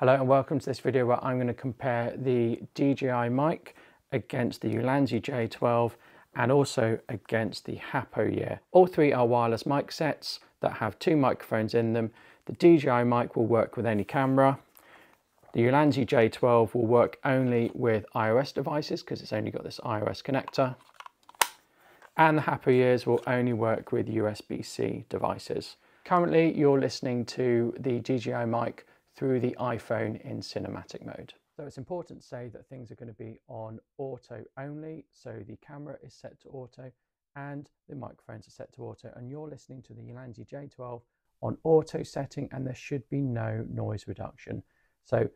Hello and welcome to this video where I'm going to compare the DJI Mic against the Ulanzi J12 and also against the HAPPOYEER. All three are wireless mic sets that have two microphones in them. The DJI Mic will work with any camera. The Ulanzi J12 will work only with iOS devices because it's only got this iOS connector. And the HAPPOYEERs will only work with USB-C devices. Currently, you're listening to the DJI Mic through the iPhone in cinematic mode. So it's important to say that things are going to be on auto only. So the camera is set to auto and the microphones are set to auto, and you're listening to the Ulanzi J12 on auto setting, and there should be no noise reduction. So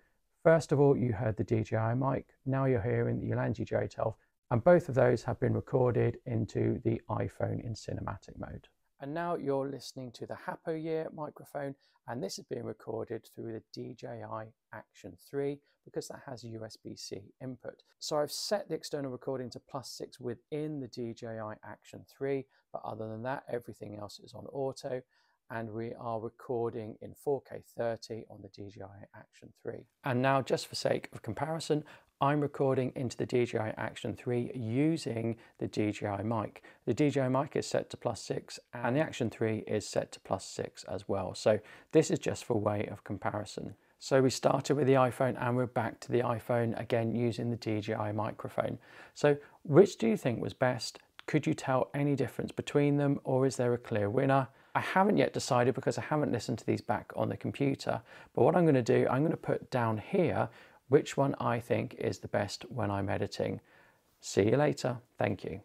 first of all, you heard the DJI Mic, now you're hearing the Ulanzi J12, and both of those have been recorded into the iPhone in cinematic mode. And now you're listening to the HAPPOYEER microphone, and this is being recorded through the DJI Action 3 because that has a USB-C input. So I've set the external recording to +6 within the DJI Action 3, but other than that, everything else is on auto, and we are recording in 4K 30 on the DJI Action 3. And now, just for sake of comparison, I'm recording into the DJI Action 3 using the DJI Mic. The DJI Mic is set to +6 and the Action 3 is set to +6 as well. So this is just for way of comparison. So we started with the iPhone and we're back to the iPhone again using the DJI microphone. So which do you think was best? Could you tell any difference between them, or is there a clear winner? I haven't yet decided because I haven't listened to these back on the computer. But what I'm going to do, I'm going to put down here which one I think is the best when I'm editing. See you later. Thank you.